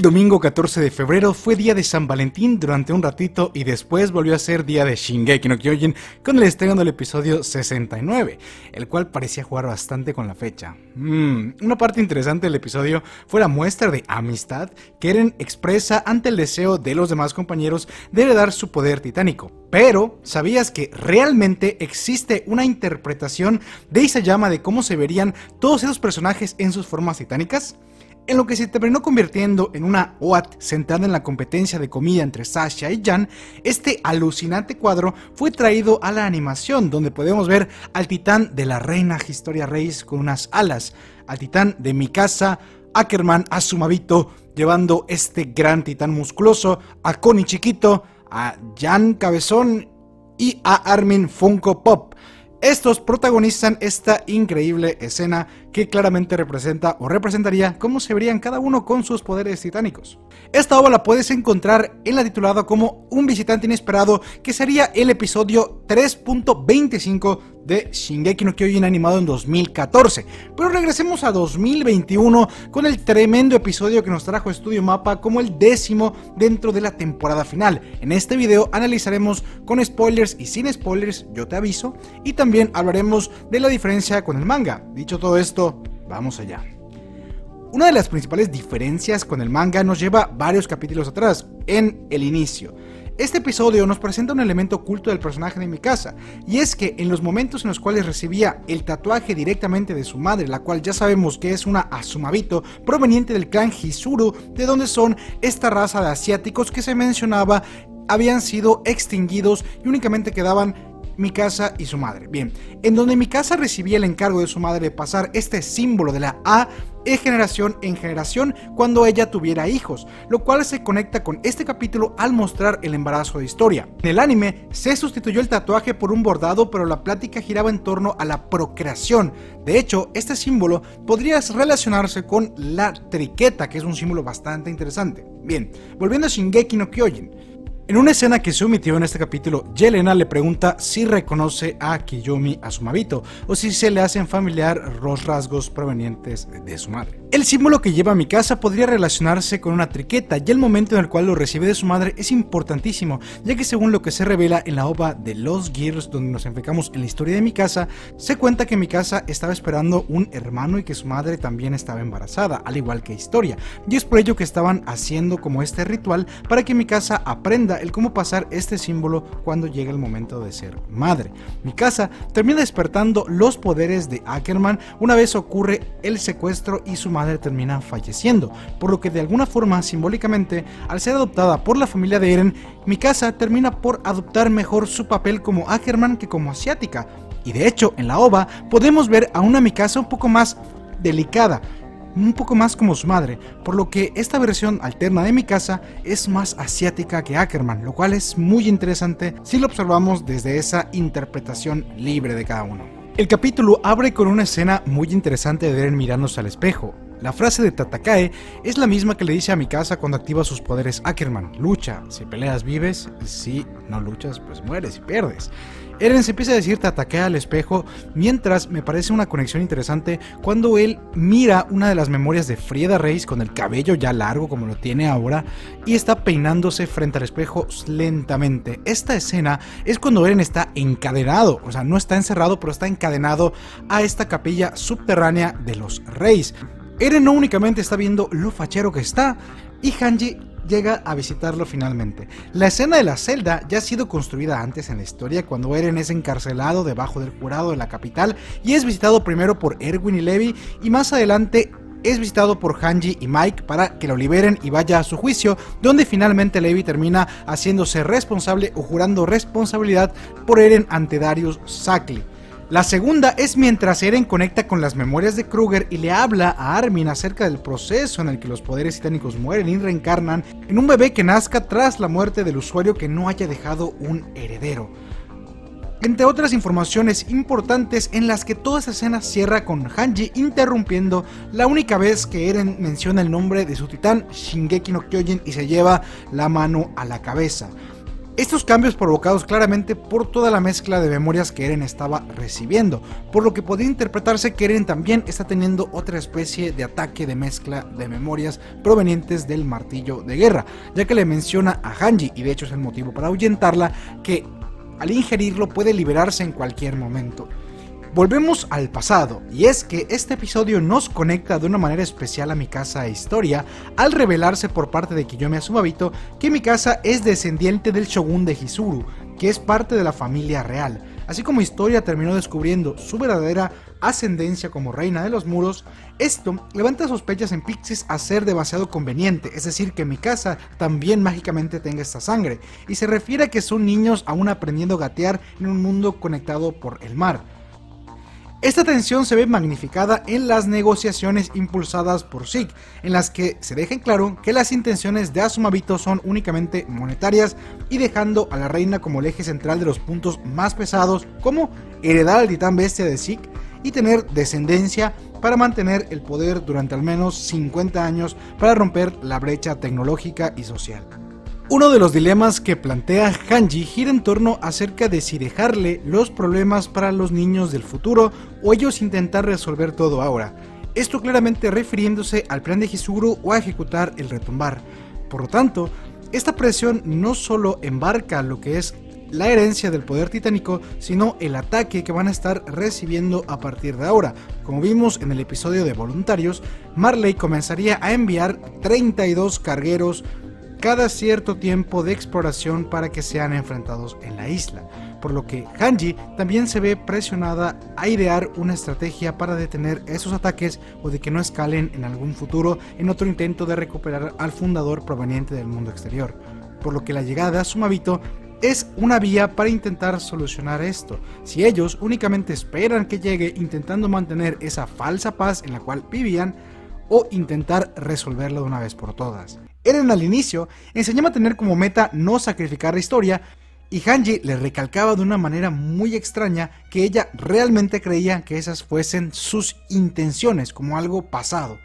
El domingo 14 de febrero fue día de San Valentín durante un ratito y después volvió a ser día de Shingeki no Kyojin con el estreno del episodio 69, el cual parecía jugar bastante con la fecha. Una parte interesante del episodio fue la muestra de amistad que Eren expresa ante el deseo de los demás compañeros de heredar su poder titánico. Pero, ¿sabías que realmente existe una interpretación de Isayama de cómo se verían todos esos personajes en sus formas titánicas? En lo que se terminó convirtiendo en una OAT centrada en la competencia de comida entre Sasha y Jean, este alucinante cuadro fue traído a la animación, donde podemos ver al titán de la reina Historia Reiss con unas alas, al titán de Mikasa Ackerman Azumabito llevando este gran titán musculoso, a Connie chiquito, a Jean cabezón y a Armin Funko Pop. Estos protagonizan esta increíble escena que claramente representa o representaría cómo se verían cada uno con sus poderes titánicos. Esta obra la puedes encontrar en la titulada como Un visitante inesperado, que sería el episodio 3.25 de Shingeki no Kyojin animado en 2014. Pero regresemos a 2021 con el tremendo episodio que nos trajo Estudio Mappa como el 10º dentro de la temporada final. En este video analizaremos con spoilers y sin spoilers, yo te aviso, y también hablaremos de la diferencia con el manga. Dicho todo esto, vamos allá. Una de las principales diferencias con el manga nos lleva varios capítulos atrás, en el inicio. Este episodio nos presenta un elemento oculto del personaje de Mikasa, y es que en los momentos en los cuales recibía el tatuaje directamente de su madre, la cual ya sabemos que es una Azumabito proveniente del clan Hizuru, de donde son esta raza de asiáticos que se mencionaba habían sido extinguidos y únicamente quedaban Mikasa y su madre. Bien, en donde Mikasa recibía el encargo de su madre de pasar este símbolo de la A de generación en generación cuando ella tuviera hijos, lo cual se conecta con este capítulo al mostrar el embarazo de Historia. En el anime se sustituyó el tatuaje por un bordado, pero la plática giraba en torno a la procreación. De hecho, este símbolo podría relacionarse con la triqueta, que es un símbolo bastante interesante. Bien, volviendo a Shingeki no Kyojin. En una escena que se omitió en este capítulo, Yelena le pregunta si reconoce a Kiyomi Azumabito o si se le hacen familiar los rasgos provenientes de su madre. El símbolo que lleva a Mikasa podría relacionarse con una triqueta, y el momento en el cual lo recibe de su madre es importantísimo, ya que según lo que se revela en la OVA de Los Gears, donde nos enfocamos en la historia de Mikasa, se cuenta que Mikasa estaba esperando un hermano y que su madre también estaba embarazada, al igual que Historia, y es por ello que estaban haciendo como este ritual para que Mikasa aprenda el cómo pasar este símbolo cuando llega el momento de ser madre. Mikasa termina despertando los poderes de Ackerman una vez ocurre el secuestro y su madre termina falleciendo, por lo que de alguna forma simbólicamente, al ser adoptada por la familia de Eren, Mikasa termina por adoptar mejor su papel como Ackerman que como asiática, y de hecho en la OVA podemos ver a una Mikasa un poco más delicada, un poco más como su madre, por lo que esta versión alterna de Mikasa es más asiática que Ackerman, lo cual es muy interesante si lo observamos desde esa interpretación libre de cada uno. El capítulo abre con una escena muy interesante de Eren mirándose al espejo. La frase de Tatakae es la misma que le dice a Mikasa cuando activa sus poderes Ackerman: lucha, si peleas vives, si no luchas pues mueres y pierdes. Eren se empieza a decir Tatakae al espejo, mientras me parece una conexión interesante cuando él mira una de las memorias de Frieda Reiss con el cabello ya largo como lo tiene ahora y está peinándose frente al espejo lentamente. Esta escena es cuando Eren está encadenado, o sea, no está encerrado, pero está encadenado a esta capilla subterránea de los Reiss. Eren no únicamente está viendo lo fachero que está, y Hange llega a visitarlo finalmente. La escena de la celda ya ha sido construida antes en la historia, cuando Eren es encarcelado debajo del jurado de la capital y es visitado primero por Erwin y Levi, y más adelante es visitado por Hange y Mike para que lo liberen y vaya a su juicio, donde finalmente Levi termina haciéndose responsable o jurando responsabilidad por Eren ante Darius Sackley. La segunda es mientras Eren conecta con las memorias de Kruger y le habla a Armin acerca del proceso en el que los poderes titánicos mueren y reencarnan en un bebé que nazca tras la muerte del usuario que no haya dejado un heredero. Entre otras informaciones importantes en las que toda esa escena cierra con Hange interrumpiendo la única vez que Eren menciona el nombre de su titán Shingeki no Kyojin y se lleva la mano a la cabeza. Estos cambios provocados claramente por toda la mezcla de memorias que Eren estaba recibiendo, por lo que podía interpretarse que Eren también está teniendo otra especie de ataque de mezcla de memorias provenientes del martillo de guerra, ya que le menciona a Hange, y de hecho es el motivo para ahuyentarla, que al ingerirlo puede liberarse en cualquier momento. Volvemos al pasado, y es que este episodio nos conecta de una manera especial a Mikasa e Historia al revelarse por parte de Kiyomi Azumabito que Mikasa es descendiente del shogun de Hizuru, que es parte de la familia real, así como Historia terminó descubriendo su verdadera ascendencia como reina de los muros. Esto levanta sospechas en Pixis a ser demasiado conveniente, es decir, que Mikasa también mágicamente tenga esta sangre, y se refiere a que son niños aún aprendiendo a gatear en un mundo conectado por el mar. Esta tensión se ve magnificada en las negociaciones impulsadas por Zeke, en las que se deja en claro que las intenciones de Azumabito son únicamente monetarias y dejando a la reina como el eje central de los puntos más pesados, como heredar al titán bestia de Zeke y tener descendencia para mantener el poder durante al menos 50 años para romper la brecha tecnológica y social. Uno de los dilemas que plantea Hange gira en torno acerca de si dejarle los problemas para los niños del futuro o ellos intentar resolver todo ahora, esto claramente refiriéndose al plan de Hizuru o a ejecutar el retumbar. Por lo tanto, esta presión no solo embarca lo que es la herencia del poder titánico, sino el ataque que van a estar recibiendo a partir de ahora. Como vimos en el episodio de Voluntarios, Marley comenzaría a enviar 32 cargueros cada cierto tiempo de exploración para que sean enfrentados en la isla, por lo que Hange también se ve presionada a idear una estrategia para detener esos ataques o de que no escalen en algún futuro en otro intento de recuperar al fundador proveniente del mundo exterior, por lo que la llegada de Azumabito es una vía para intentar solucionar esto. Si ellos únicamente esperan que llegue intentando mantener esa falsa paz en la cual vivían, o intentar resolverlo de una vez por todas. Eren al inicio enseñaba a tener como meta no sacrificar la historia, y Hange le recalcaba de una manera muy extraña que ella realmente creía que esas fuesen sus intenciones, como algo pasado.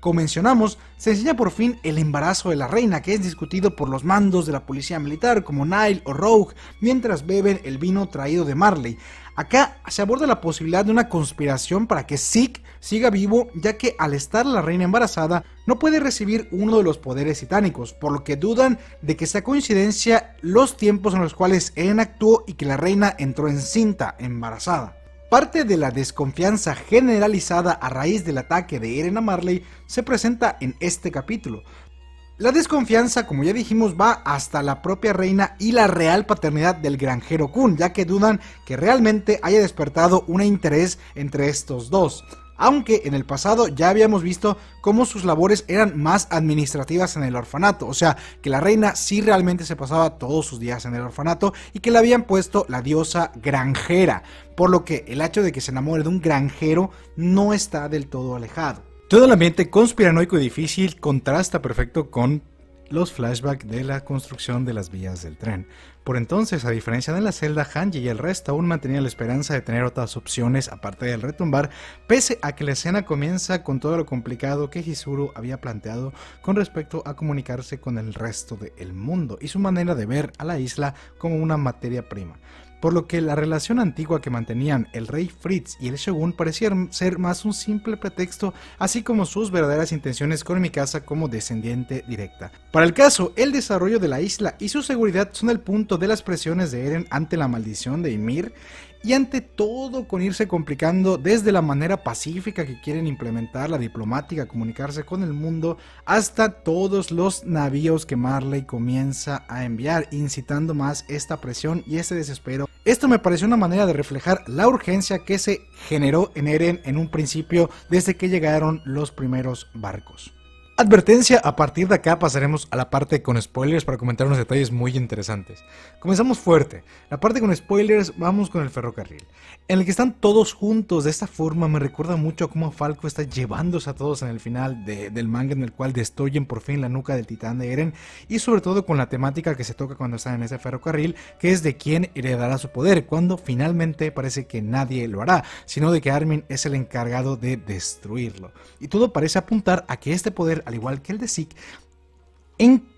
Como mencionamos, se enseña por fin el embarazo de la reina, que es discutido por los mandos de la policía militar como Nile o Rogue, mientras beben el vino traído de Marley. Acá se aborda la posibilidad de una conspiración para que Zeke siga vivo, ya que al estar la reina embarazada no puede recibir uno de los poderes titánicos, por lo que dudan de que sea coincidencia los tiempos en los cuales Eren actuó y que la reina entró encinta, embarazada. Parte de la desconfianza generalizada a raíz del ataque de Eren a Marley se presenta en este capítulo. La desconfianza, como ya dijimos, va hasta la propia reina y la real paternidad del granjero Kun, ya que dudan que realmente haya despertado un interés entre estos dos, aunque en el pasado ya habíamos visto cómo sus labores eran más administrativas en el orfanato, o sea, que la reina sí realmente se pasaba todos sus días en el orfanato y que le habían puesto la diosa granjera, por lo que el hecho de que se enamore de un granjero no está del todo alejado. Todo el ambiente conspiranoico y difícil contrasta perfecto con los flashbacks de la construcción de las vías del tren. Por entonces, a diferencia de la celda, Hange y el resto aún mantenían la esperanza de tener otras opciones aparte del retumbar, pese a que la escena comienza con todo lo complicado que Hizuru había planteado con respecto a comunicarse con el resto del mundo y su manera de ver a la isla como una materia prima, por lo que la relación antigua que mantenían el rey Fritz y el shogun parecía ser más un simple pretexto, así como sus verdaderas intenciones con Mikasa como descendiente directa. Para el caso, el desarrollo de la isla y su seguridad son el punto de las presiones de Eren ante la maldición de Ymir, y ante todo con irse complicando desde la manera pacífica que quieren implementar, la diplomática, comunicarse con el mundo, hasta todos los navíos que Marley comienza a enviar, incitando más esta presión y este desespero. Esto me pareció una manera de reflejar la urgencia que se generó en Eren en un principio desde que llegaron los primeros barcos. Advertencia, a partir de acá pasaremos a la parte con spoilers para comentar unos detalles muy interesantes. Comenzamos fuerte, la parte con spoilers, vamos con el ferrocarril, en el que están todos juntos. De esta forma me recuerda mucho a cómo Falco está llevándose a todos en el final del manga, en el cual destruyen por fin la nuca del titán de Eren, y sobre todo con la temática que se toca cuando están en ese ferrocarril, que es de quién heredará su poder, cuando finalmente parece que nadie lo hará, sino de que Armin es el encargado de destruirlo, y todo parece apuntar a que este poder, al igual que el de Zeke,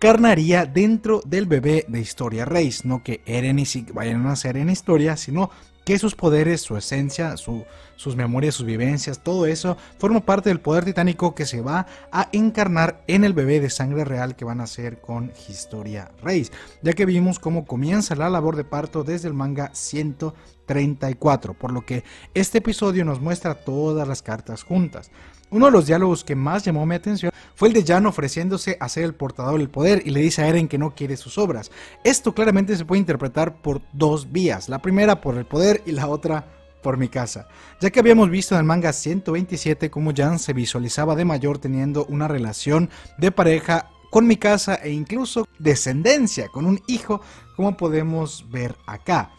carnaría dentro del bebé de Historia Reiss. No que Eren y Zeke vayan a nacer en Historia, sino que sus poderes, su esencia, sus memorias, sus vivencias, todo eso forma parte del poder titánico que se va a encarnar en el bebé de sangre real que van a hacer con Historia Reiss, ya que vimos cómo comienza la labor de parto desde el manga 134, por lo que este episodio nos muestra todas las cartas juntas. Uno de los diálogos que más llamó mi atención fue el de Jean ofreciéndose a ser el portador del poder y le dice a Eren que no quiere sus obras. Esto claramente se puede interpretar por dos vías, la primera por el poder y la otra por Mikasa, ya que habíamos visto en el manga 127 cómo Jean se visualizaba de mayor teniendo una relación de pareja con Mikasa e incluso descendencia con un hijo, como podemos ver acá.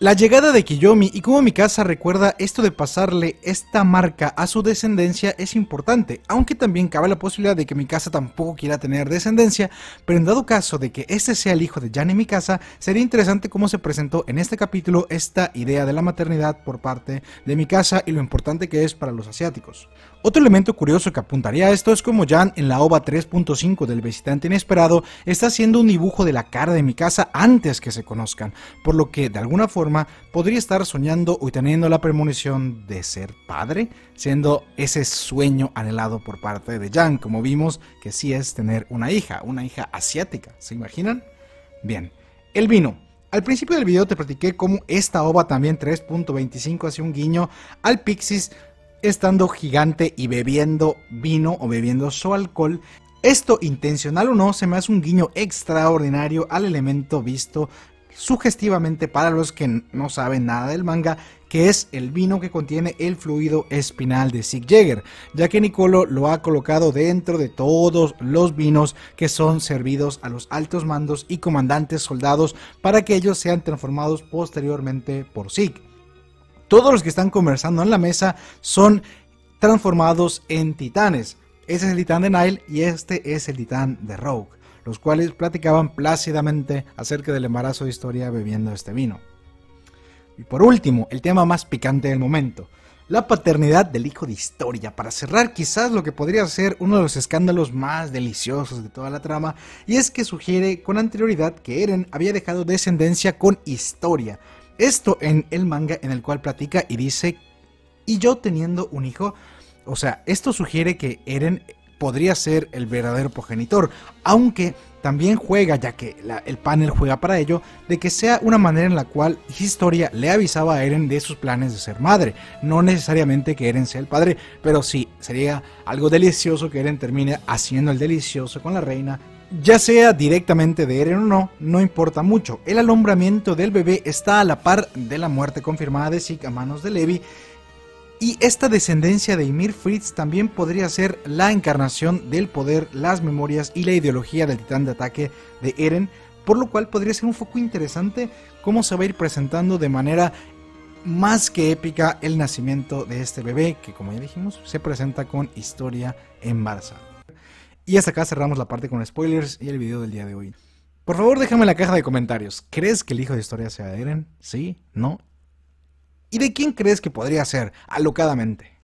La llegada de Kiyomi y cómo Mikasa recuerda esto de pasarle esta marca a su descendencia es importante, aunque también cabe la posibilidad de que Mikasa tampoco quiera tener descendencia, pero en dado caso de que este sea el hijo de Jean y Mikasa, sería interesante cómo se presentó en este capítulo esta idea de la maternidad por parte de Mikasa y lo importante que es para los asiáticos. Otro elemento curioso que apuntaría a esto es como Jean en la OVA 3.5 del visitante inesperado está haciendo un dibujo de la cara de Mikasa antes que se conozcan, por lo que de alguna forma podría estar soñando o teniendo la premonición de ser padre, siendo ese sueño anhelado por parte de Jean, como vimos que sí es tener una hija asiática, ¿se imaginan? Bien, el vino. Al principio del video te platiqué cómo esta OVA también 3.25 hace un guiño al Pixis estando gigante y bebiendo vino o bebiendo su alcohol. Esto, intencional o no, se me hace un guiño extraordinario al elemento visto sugestivamente para los que no saben nada del manga, que es el vino que contiene el fluido espinal de Sieg Jäger, ya que Nicolo lo ha colocado dentro de todos los vinos que son servidos a los altos mandos y comandantes soldados para que ellos sean transformados posteriormente por Sieg. Todos los que están conversando en la mesa son transformados en titanes. Ese es el titán de Nile y este es el titán de Rogue, los cuales platicaban plácidamente acerca del embarazo de Historia bebiendo este vino. Y por último, el tema más picante del momento, la paternidad del hijo de Historia, para cerrar quizás lo que podría ser uno de los escándalos más deliciosos de toda la trama, y es que sugiere con anterioridad que Eren había dejado descendencia con Historia, esto en el manga en el cual platica y dice, y yo teniendo un hijo, o sea, esto sugiere que Eren podría ser el verdadero progenitor, aunque también juega, ya que el panel juega para ello, de que sea una manera en la cual Historia le avisaba a Eren de sus planes de ser madre, no necesariamente que Eren sea el padre, pero sí, sería algo delicioso que Eren termine haciendo el delicioso con la reina, ya sea directamente de Eren o no, no importa mucho. El alumbramiento del bebé está a la par de la muerte confirmada de Zeke a manos de Levi, y esta descendencia de Ymir Fritz también podría ser la encarnación del poder, las memorias y la ideología del titán de ataque de Eren, por lo cual podría ser un foco interesante cómo se va a ir presentando de manera más que épica el nacimiento de este bebé, que como ya dijimos, se presenta con Historia embarazada. Y hasta acá cerramos la parte con spoilers y el video del día de hoy. Por favor, déjame en la caja de comentarios, ¿crees que el hijo de Historia sea de Eren? ¿Sí? ¿No? ¿Y de quién crees que podría ser, alocadamente?